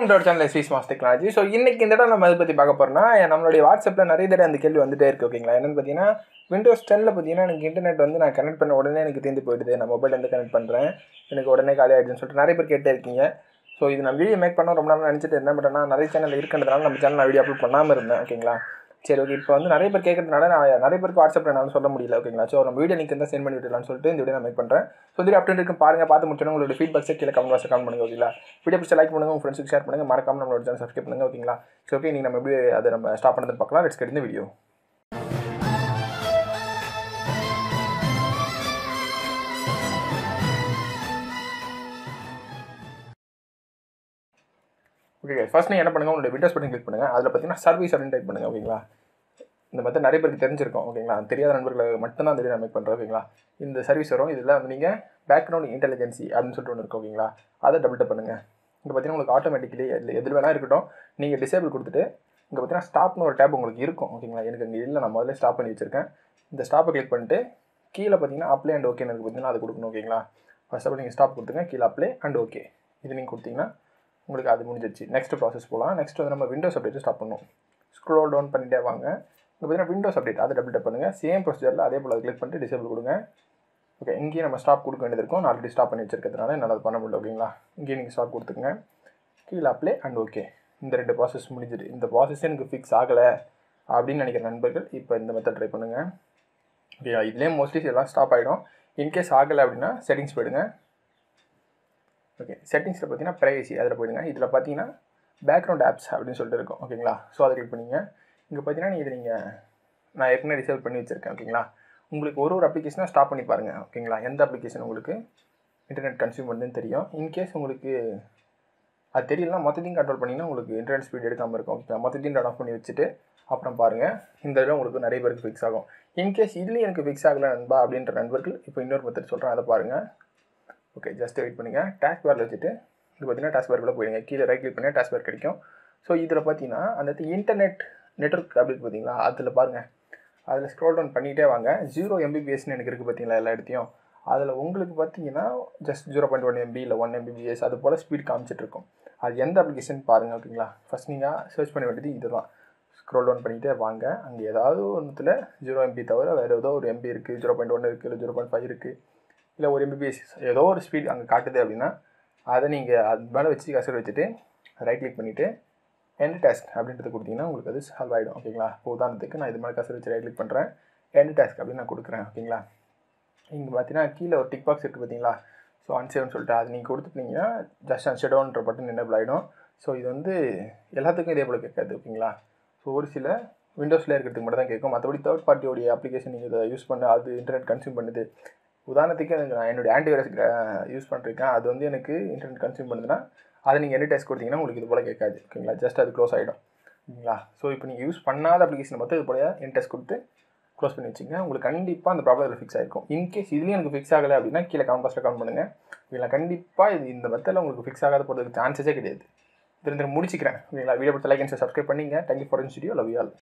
Welcome to our channel SAS Mass Technology. So, இன்னைக்கு இந்த இடத்துல நம்ம எதை பத்தி பார்க்க போறோம்னா நம்மளுடைய வாட்ஸ்அப்ல நிறைய தடவை அந்த கேள்வி வந்துட்டே இருக்கு ஓகேங்களா. என்னன்னு பாத்தீங்கன்னா Windows 10ல பாத்தீங்கன்னா எனக்கு இன்டர்நெட் வந்து நான் கனெக்ட் பண்ண உடனே எனக்கு தேந்து போயிடுது. நான் மொபைல்ல இருந்து கனெக்ட் பண்றேன். எனக்கு உடனே காலி ஆயிடுதுன்னு சொல்லிட்டு நிறைய பேர் கேட்டே இருக்கீங்க. சோ இது நான் வீடியோ மேக் பண்ண ரொம்ப நாள் நினைச்சிட்டு இருந்தேன். பட் நான் நிறைய சேனல்ல இருக்கன்றதால நம்ம சேனல்ல வீடியோ அப்லோட் பண்ணாம இருந்தேன் ஓகேங்களா. சரி ஓகே இப்போ வந்து நிறைய பேர் கேட்கறதுனால நான் நிறைய பேருக்கு வாட்ஸ்அப்ல என்னால் சொல்ல முடியல ஓகேங்களா. ஸோ நம்ம வீடியோ லிங்க் தான் சென்ட் பண்ணி விட்டுலான்னு சொல்லிட்டு இந்த வீடியோ நான் மேக் பண்ணுறேன். ஸோ இந்த அப்டேட் இருக்கும் பாருங்க, பார்த்து முடிச்சோன்னா உங்களோட ஃபீட்பேக்ஸை கீழே கமெண்ட் பாக்ஸ் கமெண்ட் பண்ணுங்க ஓகேங்களா. வீடியோ பிடிச்ச லைக் பண்ணுங்க, உங்கள் ஃப்ரெண்ட்ஸுக்கு ஷேர் பண்ணுங்க, மறக்காம நம்மளோட சேனல் சப்ஸ்கிரைப் பண்ணுங்க ஓகேங்களா. ஸோ ஓகே நீங்கள் நம்ம எப்படி அதை நம்ம ஸ்டாப் பண்ணுறது பார்க்கலாம். Let's get in the video. Okay first நீங்கள் என்ன பண்ணுங்கள், உங்களுடைய விண்டோஸ் பட்டன் கிளிக் பண்ணுங்கள். அதில் பார்த்தீங்கன்னா சர்வீஸ் அப்படின்னு டைப் பண்ணுங்கள் ஓகேங்களா. இந்த மாதிரி நிறைய பேருக்கு தெரிஞ்சிருக்கும் ஓகேங்களா. தெரியாத நண்பர்களை மட்டும்தான் அந்த வீடியோ நான் மேக் பண்ணுறேன் ஓகேங்களா. இந்த சர்வீஸ் வரும். இதில் வந்து நீங்கள் பேக்ரவுண்ட் இன்டெலிஜென்சி அப்படின்னு சொல்லிட்டு ஒன்று இருக்கும் ஓகேங்களா. அதை டபுள் டப் பண்ணுங்கள். இங்கே பார்த்தீங்கன்னா உங்களுக்கு ஆட்டோமேட்டிக்கலி எது வேணா இருக்கட்டும் நீங்கள் டிசேபிள் கொடுத்துட்டு இங்கே பார்த்தீங்கன்னா ஸ்டாப்னு ஒரு டேப் உங்களுக்கு இருக்கும் ஓகேங்களா. எனக்கு இங்கே இல்லை, நான் முதல்ல ஸ்டாப் பண்ணி வச்சிருக்கேன். இந்த ஸ்டாப்பை கிளிக் பண்ணிட்டு கீழே பார்த்தீங்கன்னா அப்ளை அண்ட் ஓகேன்னு இருக்குது பார்த்தீங்கன்னா அது கொடுக்கணும் ஓகேங்களா. ஃபர்ஸ்ட் ஆஃப் நீங்கள் ஸ்டாப் கொடுத்துங்க, கீழே அப்ளை அண்ட் ஓகே இது நீங்கள் கொடுத்தீங்கன்னா உங்களுக்கு அது முடிஞ்சிடுச்சு. நெக்ஸ்ட் ப்ராசஸ் போகலாம். நெக்ஸ்ட் வந்து நம்ம விண்டோஸ் அப்டேட் ஸ்டாப் பண்ணுவோம். ஸ்க்ரோல் டவுன் பண்ணிட்டே வாங்க. இப்போ பார்த்தீங்கன்னா விண்டோஸ் அப்டேட் அதை டபுள் டப் பண்ணுங்கள். சேம் ப்ரொசீஜரில் அதே போல் அதை கிளிக் பண்ணிட்டு டிசேபிள் கொடுங்க. ஓகே இங்கேயும் நம்ம ஸ்டாப் கொடுக்க வேண்டியது இருக்கும். நான் ஆல்ரெடி ஸ்டாப் பண்ணி வச்சிருக்கிறதுனால என்னால் அது பண்ண முடியல ஓகேங்களா. இங்கேயும் நீங்கள் ஸ்டாப் கொடுத்துங்க, கீழே அப்ளை அண்ட் ஓகே. இந்த ரெண்டு ப்ராசஸ் முடிஞ்சிட்டு இந்த ப்ராசஸ் எனக்கு ஃபிக்ஸ் ஆகலை அப்படின்னு நினைக்கிற நண்பர்கள் இப்போ இந்த மெத்தட் ட்ரை பண்ணுங்கள் ஓகேங்களா. இதுலேயே மோஸ்ட்லி எல்லாம் ஸ்டாப் ஆகிடும். இன்கேஸ் ஆகலை அப்படின்னா செட்டிங்ஸ் போயிடுங்க. ஓகே செட்டிங்ஸில் பார்த்தீங்கன்னா ப்ரைவசி அதில் போயிடுங்க. இதில் பார்த்தீங்கன்னா பேக்ரவுண்ட் ஆப்ஸ் அப்படின்னு சொல்லிட்டு இருக்கும் ஓகேங்களா. ஸோ அதை கிளிக் பண்ணிங்க. இங்கே பார்த்தீங்கன்னா நீங்கள் இது நீங்கள் நான் ஏற்கனவே ரிசர்வ் பண்ணி வச்சுருக்கேன் ஓகேங்களா. உங்களுக்கு ஒரு அப்ளிகேஷனாக ஸ்டாப் பண்ணி பாருங்கள் ஓகேங்களா. எந்த அப்ளிகேஷன் உங்களுக்கு இன்டர்நெட் கன்சியூம் பண்ணுதுன்னு தெரியும். இன்கேஸ் உங்களுக்கு அது தெரியலனா மொத்தத்தையும் கண்ட்ரோல் பண்ணிங்கன்னா உங்களுக்கு இன்டர்நெட் ஸ்பீட் எடுக்காமல் இருக்கும் ஓகேங்களா. மொத்தத்தையும் டர்ன் ஆஃப் பண்ணி வச்சுட்டு அப்புறம் பாருங்கள். இந்த இதில் உங்களுக்கு நிறைய பேருக்கு ஃபிக்ஸ் ஆகும். இன்கேஸ் இதுலேயும் எனக்கு ஃபிக்ஸ் ஆகலை நண்பா அப்படின்ற நண்பர்கள் இப்போ இன்னொரு மெத்தட் சொல்கிறேன், அதை பாருங்கள். ஓகே ஜஸ்ட் வெயிட் பண்ணுங்கள். டாஸ்க் பாரில் வச்சுட்டு இது பார்த்தீங்கன்னா டாஸ்க் பாருக்குள்ளே போயிடுங்க. கீழே ரைட் கிளிக் பண்ணி டாஸ்க் பார் கிடைக்கும். ஸோ இதில் பார்த்தீங்கன்னா அந்த இன்டர்நெட் நெட்வொர்க் அப்படின்னு பார்த்தீங்களா அதில் பாருங்கள். அதில் ஸ்க்ரோல் டவுன் பண்ணிகிட்டே வாங்க. 0 MBPSன்னு எனக்கு இருக்குது பார்த்தீங்களா எல்லா இடத்தையும். அதில் உங்களுக்கு பார்த்தீங்கன்னா ஜஸ்ட் 0.1 MB இல்லை 1 MBPS அது போல் ஸ்பீட் காமிச்சிட்ருக்கும். அது எந்த அப்ளிகேஷன் பாருங்கள் ஓகேங்களா. ஃபஸ்ட் நீங்கள் சர்ச் பண்ண வேண்டியது இது தான். ஸ்க்ரோல் டவுன் பண்ணிகிட்டே வாங்க. அங்கே ஏதாவது ஒன்றுத்தில் 0 MB தவிர வேறு ஏதோ ஒரு MB இருக்குது, 0.1 இருக்குது, இல்லை 0.5 இருக்குது, இல்லை 1 MBPS ஏதோ ஒரு ஸ்பீட் அங்கே காட்டுது அப்படின்னா அதை நீங்கள் அது மேலே வச்சு கசர் வச்சுட்டு ரைட் கிளிக் பண்ணிவிட்டு எண்ட் டாஸ்க் அப்படின்றது கொடுத்தீங்கன்னா உங்களுக்கு அது சால்வ் ஆகிடும் ஓகேங்களா. உதாரணத்துக்கு நான் இது மாதிரி கசர் வச்சு ரைட் கிளிக் பண்ணுறேன். எண்ட் டாஸ்க் அப்படின்னு நான் கொடுக்குறேன் ஓகேங்களா. இங்கே பார்த்தீங்கன்னா கீழே ஒரு டிக் பாக்ஸ் இருக்குது பார்த்தீங்களா. ஸோ அன்சேவ்னு சொல்லிட்டு அது நீங்கள் கொடுத்துட்டீங்கன்னா ஜஸ்ட் அன்ஷேடோன்ற பட்டன் எனேபிள் ஆகிடும். ஸோ இது வந்து எல்லாத்துக்கும் இதே போல் கேட்காது ஓகேங்களா. ஸோ ஒரு சில விண்டோஸில் இருக்கிறதுக்கு மட்டும் தான் கேட்கும். மற்றபடி தேர்ட் பார்ட்டியோடைய அப்ளிகேஷன் நீங்கள் இதை யூஸ் பண்ண அது இன்டர்நெட் கன்சியூம் பண்ணுது. உதாரணத்துக்கு எனக்கு நான் என்னுடைய ஆன்டிவைரஸ் யூஸ் பண்ணிருக்கேன். அது வந்து எனக்கு இன்டர்நெட் கன்சியூம் பண்ணுதுன்னா அது நீங்கள் எண்ட் டாஸ்க் கொடுத்தீங்கன்னா உங்களுக்கு இது போல் கேட்காது ஓகேங்களா. ஜஸ்ட் அது க்ளோஸ் ஆகிடும் ஓகேங்களா. ஸோ இப்போ நீங்கள் யூஸ் பண்ணாத அப்ளிகேஷன் பார்த்து இது போல எண்ட் டாஸ்க் கொடுத்து க்ளோஸ் பண்ணி வச்சுங்க. உங்களுக்கு கண்டிப்பாக அந்த ப்ராப்ளத்தில் ஃபிக்ஸ் ஆகிருக்கும். இன்கேஸ் இதுலேயும் எனக்கு ஃபிக்ஸ் ஆகலை அப்படின்னா கீழே கமெண்ட் பாக்ஸில் கமெண்ட் பண்ணுங்கள் ஓகேங்களா. கண்டிப்பாக இது இந்த மெத்தடில் உங்களுக்கு ஃபிக்ஸ் ஆகாத போகிறதுக்கு சான்சஸே கிடையாது. திரும்ப முடிச்சுக்கிறேன் ஓகேங்களா. வீடியோ பிடிச்ச லைக் அண்ட் சப்ஸ்கிரைப் பண்ணிங்க. தேங்க்யூ ஃபார் வாட்சிங் வீடியோ. Love you all.